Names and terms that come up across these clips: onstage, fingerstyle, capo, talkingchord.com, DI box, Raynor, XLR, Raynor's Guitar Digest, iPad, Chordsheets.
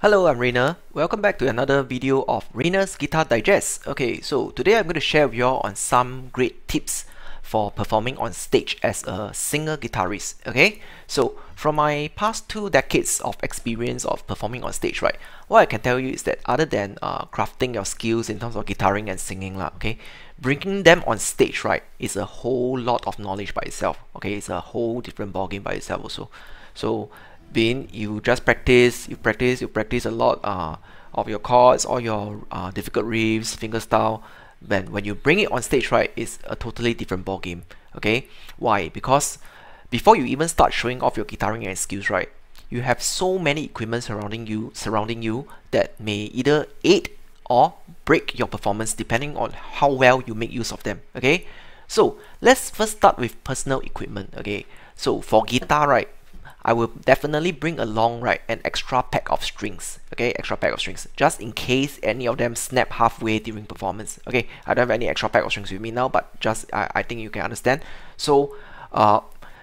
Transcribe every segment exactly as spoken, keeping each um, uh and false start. Hello, I'm Raynor. Welcome back to another video of Raynor's Guitar Digest. Okay, so today I'm going to share with you all on some great tips for performing on stage as a singer guitarist. Okay, so from my past two decades of experience of performing on stage, right, what I can tell you is that other than uh, crafting your skills in terms of guitaring and singing lah, okay, bringing them on stage, right, is a whole lot of knowledge by itself. Okay, it's a whole different ballgame by itself also. So being you just practice, you practice, you practice a lot uh, of your chords, all your uh, difficult riffs, finger style. Then when you bring it on stage, right, it's a totally different ball game. Okay, why? Because before you even start showing off your guitaring and skills, right, you have so many equipment surrounding you, surrounding you that may either aid or break your performance depending on how well you make use of them. Okay, so let's first start with personal equipment. Okay, so for guitar, right, I will definitely bring along, right, an extra pack of strings. Okay, extra pack of strings just in case any of them snap halfway during performance. Okay, I don't have any extra pack of strings with me now, but just I, I think you can understand. So uh,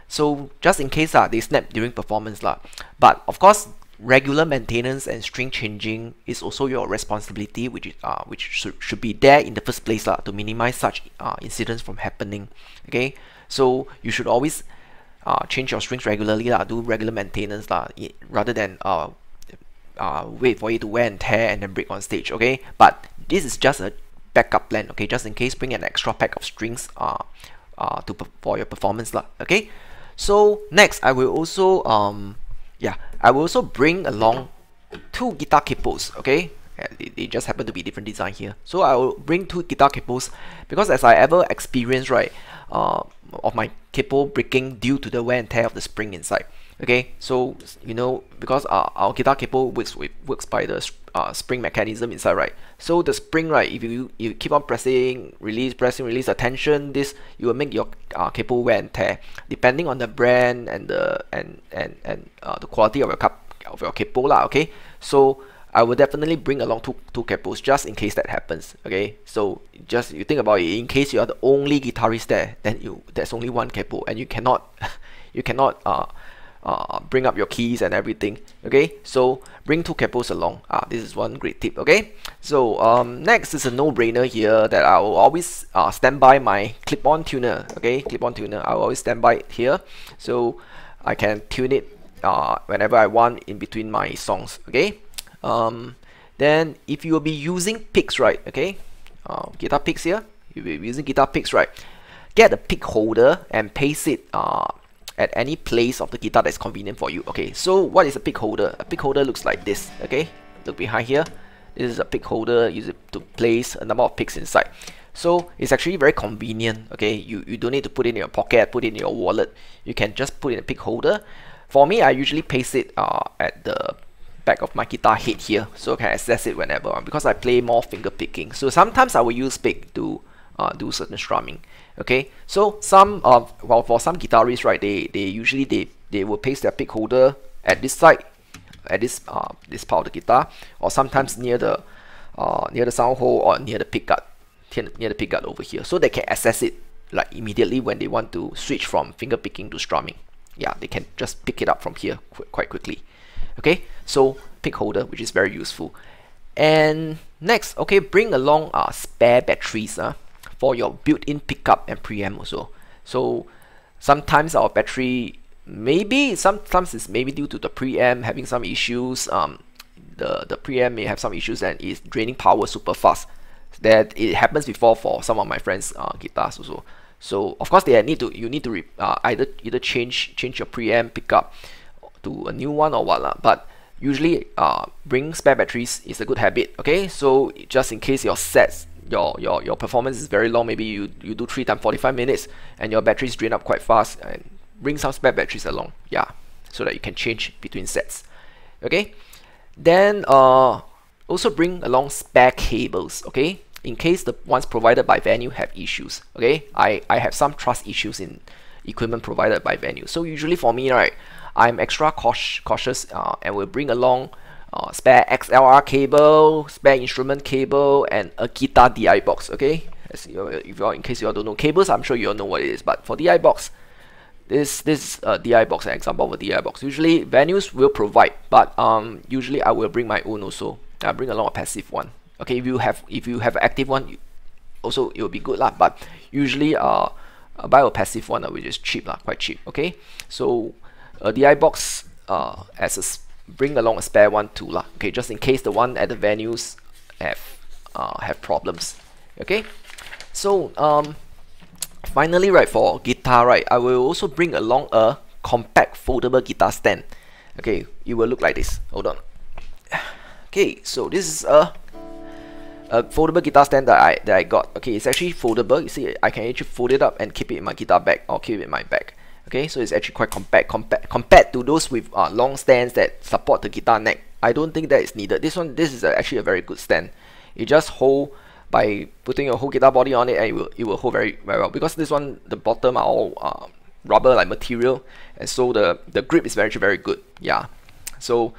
so just in case uh, they snap during performance lah. But of course, regular maintenance and string changing is also your responsibility, which is, uh, which should, should be there in the first place lah, to minimize such uh, incidents from happening. Okay, so you should always Uh, change your strings regularly lah, do regular maintenance lah, rather than uh, uh, wait for it to wear and tear and then break on stage. Okay, but this is just a backup plan. Okay, just in case, bring an extra pack of strings uh, uh, to for your performance lah. Okay, so next I will also um yeah I will also bring along two guitar capos. Okay, it, it just happened to be different design here. So I will bring two guitar capos because as I ever experienced, right, uh, of my capo breaking due to the wear and tear of the spring inside. Okay, so you know, because our, our guitar capo works with works by the uh, spring mechanism inside, right? So the spring, right, if you you keep on pressing, release, pressing, release, attention, this you will make your uh, capo wear and tear. Depending on the brand and the and and and uh, the quality of your cap of your capo lah. Okay, so I will definitely bring along two, two capos just in case that happens. Okay, so just you think about it. In case you are the only guitarist there, then you there's only one capo, and you cannot, you cannot uh, uh, bring up your keys and everything. Okay, so bring two capos along. Ah, this is one great tip. Okay, so um, next is a no-brainer here that I will always uh, stand by my clip-on tuner. Okay, clip-on tuner. I will always stand by it here, so I can tune it uh, whenever I want in between my songs. Okay. Um, then if you will be using picks, right, okay, uh, guitar picks here, you will be using guitar picks, right, get a pick holder and paste it uh, at any place of the guitar that's convenient for you. Okay, so what is a pick holder? A pick holder looks like this. Okay, look behind here, this is a pick holder, use it to place a number of picks inside. So it's actually very convenient. Okay, you, you don't need to put it in your pocket, put it in your wallet, you can just put it in a pick holder. For me, I usually paste it uh, at the back of my guitar head here, so I can access it whenever, because I play more finger picking. So sometimes I will use pick to uh, do certain strumming. Okay, so some of well for some guitarists, right, they they usually they they will place their pick holder at this side, at this uh, this part of the guitar, or sometimes near the uh, near the sound hole or near the pickguard, near the pickguard over here, so they can access it like immediately when they want to switch from finger picking to strumming. Yeah, they can just pick it up from here qu quite quickly. Okay, so pick holder, which is very useful. And next, okay, bring along uh, spare batteries uh, for your built-in pickup and preamp also. So sometimes our battery, maybe sometimes it's maybe due to the preamp having some issues. Um, the the preamp may have some issues and it's draining power super fast. That it happens before for some of my friends' uh, guitars also. So of course they need to you need to re uh, either either change change your preamp pickup to a new one or what lah, but usually uh, bring spare batteries is a good habit. Okay, so just in case your sets, your your your performance is very long, maybe you you do three times forty-five minutes and your batteries drain up quite fast, and bring some spare batteries along, yeah, so that you can change between sets. Okay, then uh, also bring along spare cables, okay, in case the ones provided by venue have issues. Okay, I, I have some trust issues in equipment provided by venue, so usually for me, right, I'm extra cautious uh, and will bring along uh, spare X L R cable, spare instrument cable, and a guitar D I box. Okay, as you, if you all, in case you all don't know cables, I'm sure you all know what it is, but for D I box, This this uh, D I box, an example of a D I box. Usually venues will provide, but um, usually I will bring my own also. I bring along a passive one. Okay, if you have if you have an active one, you also it will be good lah. But usually uh, I buy a passive one, which is cheap lah, quite cheap. Okay, so a D I box uh, as a bring along a spare one too lah. Okay, just in case the one at the venues have uh, have problems. Okay, so um. Finally, right, for guitar, right, I will also bring along a compact foldable guitar stand. Okay, it will look like this. Hold on. Okay, so this is a, a foldable guitar stand that I that I got. Okay, it's actually foldable. You see, I can actually fold it up and keep it in my guitar bag or keep it in my bag. Okay, so it's actually quite compact, compact compared to those with uh, long stands that support the guitar neck. I don't think that is needed. This one, this is a, actually a very good stand. You just hold. By putting your whole guitar body on it, and it will, it will hold very, very well, because this one, the bottom are all uh, rubber like material, and so the the grip is very very good. Yeah, so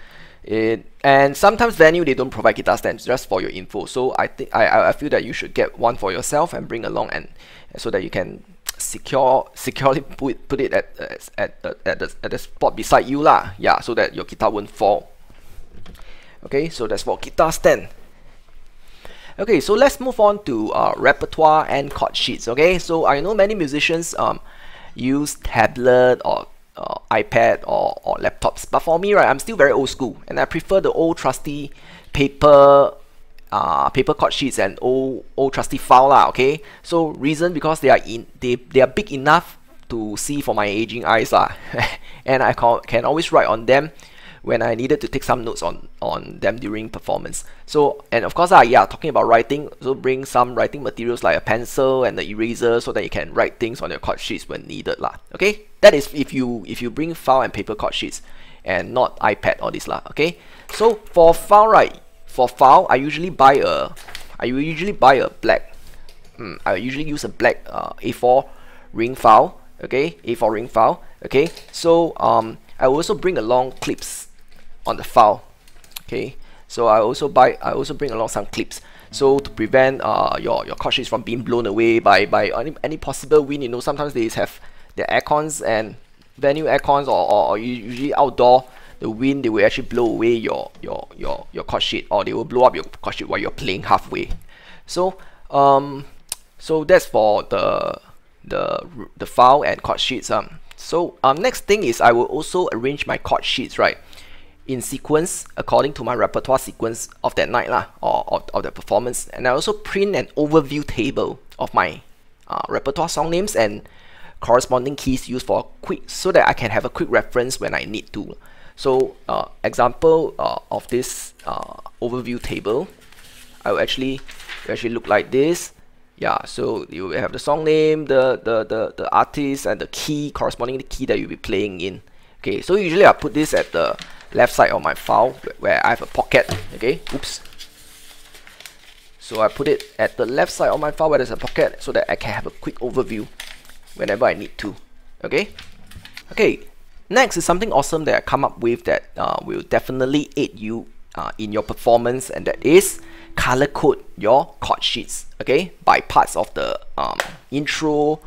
it, and sometimes venue they don't provide guitar stands, just for your info. So I think I I feel that you should get one for yourself and bring along, and so that you can secure securely put put it at at at, at the at the spot beside you lah. Yeah, so that your guitar won't fall. Okay, so that's for guitar stand. Okay, so let's move on to uh, repertoire and chord sheets. Okay, so I know many musicians um, use tablet or uh, iPad or, or laptops, but for me, right, I'm still very old school, and I prefer the old trusty paper uh, paper chord sheets and old old trusty file lah. Okay, so reason because they are in they they are big enough to see for my aging eyes lah, and I can, can always write on them when I needed to take some notes on, on them during performance. So, and of course, uh, yeah, talking about writing, so bring some writing materials like a pencil and the eraser so that you can write things on your chord sheets when needed lah. Okay, that is if you if you bring file and paper chord sheets and not iPad or this lah. Okay, so for file, right, for file, I usually buy a, I usually buy a black, um, I usually use a black uh, A four ring file, okay, A four ring file, okay, so um, I also bring along clips on the file. Okay, so I also buy I also bring along some clips, so to prevent uh, your, your chord sheets from being blown away by, by any, any possible wind. You know, sometimes they have their aircons and venue aircons, or, or, or usually outdoor, the wind, they will actually blow away your your, your, your chord sheet, or they will blow up your chord sheet while you're playing halfway. So um, so that's for the the, the file and chord sheets. Um. So um, next thing is I will also arrange my chord sheets, right, in sequence according to my repertoire sequence of that night lah, or, or of the performance. And I also print an overview table of my uh, repertoire song names and corresponding keys used for quick, so that I can have a quick reference when I need to. So uh, example uh, of this uh, overview table, I will actually will actually look like this. Yeah, so you have the song name, the the the, the artist, and the key corresponding to the key that you'll be playing in. Okay, so usually I put this at the left side of my file where I have a pocket. Okay, oops. So I put it at the left side of my file where there's a pocket, so that I can have a quick overview whenever I need to. Okay. Okay. Next is something awesome that I come up with that uh, will definitely aid you uh, in your performance, and that is color code your chord sheets. Okay, by parts of the um, intro,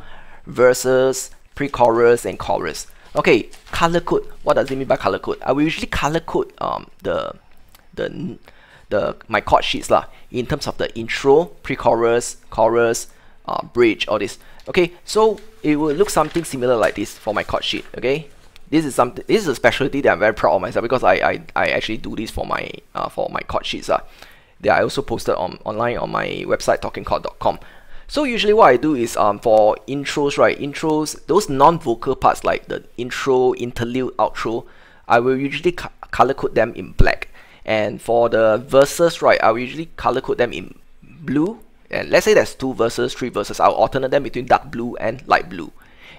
verses, pre-chorus, and chorus. Okay, color code. What does it mean by color code? I will usually color code um, the the the my chord sheets lah, in terms of the intro, pre-chorus, chorus, uh, bridge, all this. Okay, so it will look something similar like this for my chord sheet. Okay, this is something. This is a specialty that I'm very proud of myself, because I I, I actually do this for my uh, for my chord sheets lah. That I also posted on online on my website talking chord dot com. So usually what I do is um, for intros, right, intros, those non-vocal parts like the intro, interlude, outro, I will usually co color code them in black. And for the verses, right, I will usually color code them in blue. And let's say there's two verses, three verses, I'll alternate them between dark blue and light blue.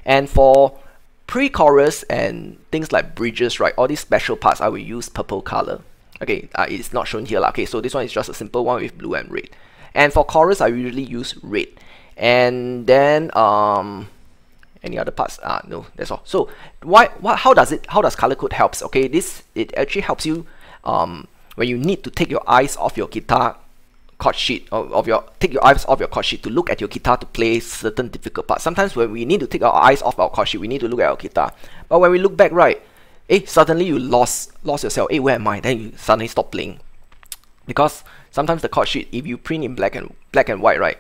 And for pre-chorus and things like bridges, right, all these special parts, I will use purple color. Okay, uh, it's not shown here lah. Okay, so this one is just a simple one with blue and red. And for chorus, I usually use red. And then um, any other parts? Ah, no, that's all. So why? What? How does it? How does color code helps? Okay, this it actually helps you um, when you need to take your eyes off your guitar chord sheet of, of your take your eyes off your chord sheet to look at your guitar to play certain difficult parts. Sometimes when we need to take our eyes off our chord sheet, we need to look at our guitar. But when we look back, right, eh, suddenly you lost lost yourself. Eh, where am I? Then you suddenly stop playing. Because sometimes the chord sheet, if you print in black and black and white, right,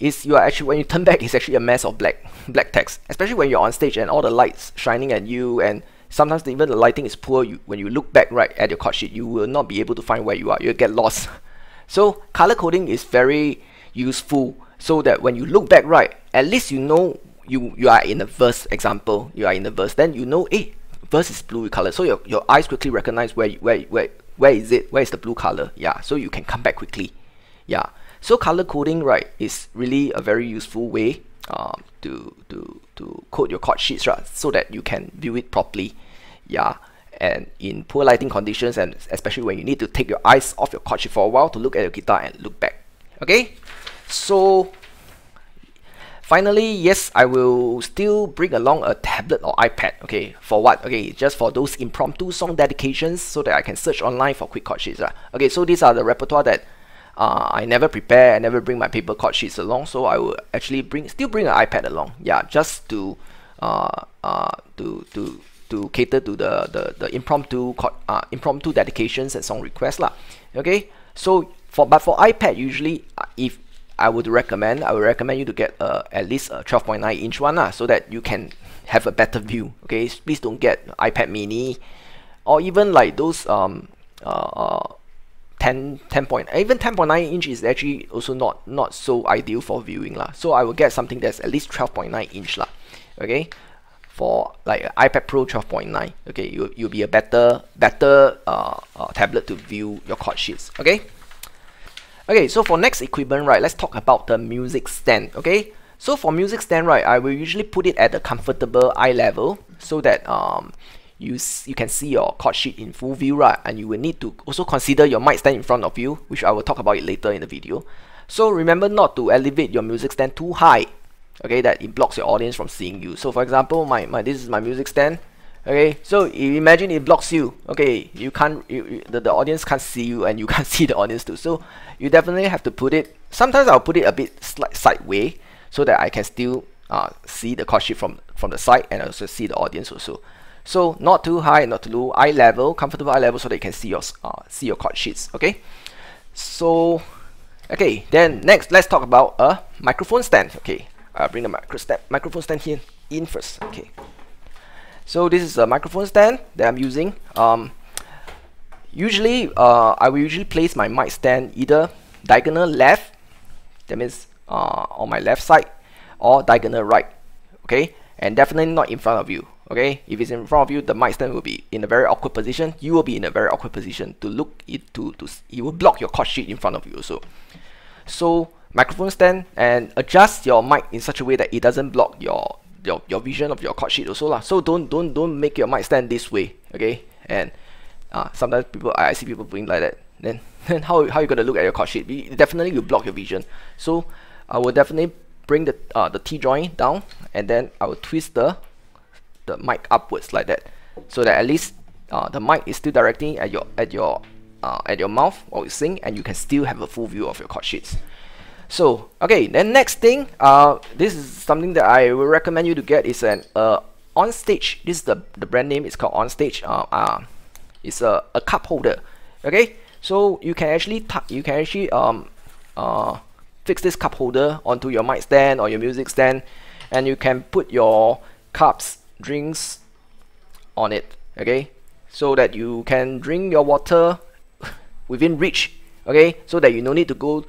is you are actually when you turn back, it's actually a mess of black black text. Especially when you're on stage and all the lights shining at you, and sometimes even the lighting is poor. You, when you look back right at your chord sheet, you will not be able to find where you are. You'll get lost. So color coding is very useful, so that when you look back right, at least you know you you are in a verse. Example, you are in a verse, then you know, hey, verse is blue color. So your your eyes quickly recognize where where where where is it? Where is the blue color? Yeah, so you can come back quickly. Yeah. So color coding, right, is really a very useful way um, to to to code your chord sheets, right, so that you can view it properly. Yeah, and in poor lighting conditions, and especially when you need to take your eyes off your chord sheet for a while to look at your guitar and look back. Okay, so finally, yes, I will still bring along a tablet or iPad. Okay, for what? Okay, just for those impromptu song dedications, so that I can search online for quick chord sheets, right? Okay, so these are the repertoire that Uh, I never prepare, I never bring my paper chord sheets along, so I will actually bring, still bring an iPad along, yeah, just to uh, uh, to to to cater to the the, the impromptu uh, impromptu dedications and song requests lah. Okay, so for but for iPad, usually if I would recommend, I would recommend you to get uh, at least a twelve point nine inch one lah, so that you can have a better view. Okay, please don't get iPad Mini, or even like those um uh. uh ten point even ten point nine inch is actually also not not so ideal for viewing lah. So I will get something that's at least twelve point nine inch lah. Okay, for like iPad Pro twelve point nine. Okay, you you'll be a better better uh, uh, tablet to view your chord sheets. Okay. Okay, so for next equipment, right, let's talk about the music stand. Okay, so for music stand, right, I will usually put it at a comfortable eye level, so that um. You, you can see your chord sheet in full view, right? And you will need to also consider your mic stand in front of you, which I will talk about it later in the video. So remember not to elevate your music stand too high, okay, that it blocks your audience from seeing you. So for example, my, my this is my music stand, okay, so imagine it blocks you, okay, you can't, you, the, the audience can't see you, and you can't see the audience too. So you definitely have to put it, sometimes I'll put it a bit sideways, so that I can still uh, see the chord sheet from, from the side, and also see the audience also. So not too high, not too low, eye level, comfortable eye level, so that you can see your uh, see your chord sheets. Okay, so okay, then next let's talk about a microphone stand. Okay, I'll bring the micro stand, microphone stand here in first. Okay, so this is a microphone stand that I'm using. Um, usually, uh, I will usually place my mic stand either diagonal left, that means uh, on my left side, or diagonal right. Okay, and definitely not in front of you. Okay, if it's in front of you, the mic stand will be in a very awkward position. You will be in a very awkward position to look it to to. It will block your chord sheet in front of you. So, so microphone stand, and adjust your mic in such a way that it doesn't block your your your vision of your chord sheet also lah. So don't don't don't make your mic stand this way. Okay, and uh, sometimes people I see people doing like that. Then then how how you gonna look at your chord sheet? It definitely will block your vision. So I will definitely bring the uh, the T joint down, and then I will twist the the mic upwards like that, so that at least uh, the mic is still directing at your at your uh, at your mouth while you sing, and you can still have a full view of your chord sheets. So okay, then next thing, uh, this is something that I will recommend you to get is an uh, Onstage. This is the the brand name. It's called Onstage. Uh, uh, it's a a cup holder. Okay, so you can actually you can actually um uh fix this cup holder onto your mic stand or your music stand, and you can put your cups, drinks on it, okay, so that you can drink your water within reach, okay, so that you no need to go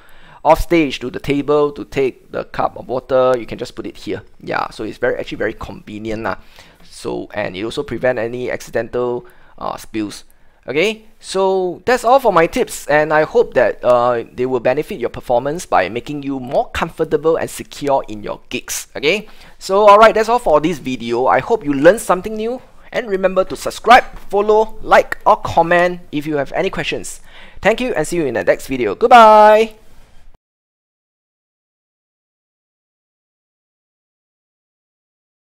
off stage to the table to take the cup of water. You can just put it here, yeah, so it's very actually very convenient lah. So, and it also prevent any accidental uh, spills. Okay, so that's all for my tips, and I hope that uh, they will benefit your performance by making you more comfortable and secure in your gigs. Okay, so alright, that's all for this video. I hope you learned something new, and remember to subscribe, follow, like or comment if you have any questions. Thank you, and see you in the next video. Goodbye!